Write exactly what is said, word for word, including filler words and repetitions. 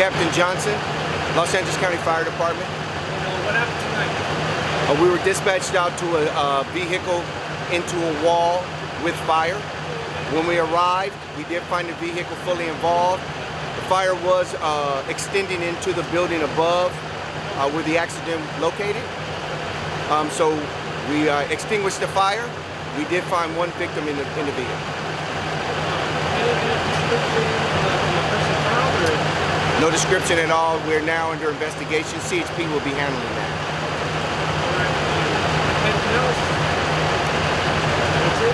Captain Johnson, Los Angeles County Fire Department. What happened tonight? Uh, we were dispatched out to a uh, vehicle into a wall with fire. When we arrived, we did find the vehicle fully involved. The fire was uh, extending into the building above uh, where the accident was located. Um, so we uh, extinguished the fire. We did find one victim in the, in the vehicle. No description at all. We're now under investigation. C H P will be handling that.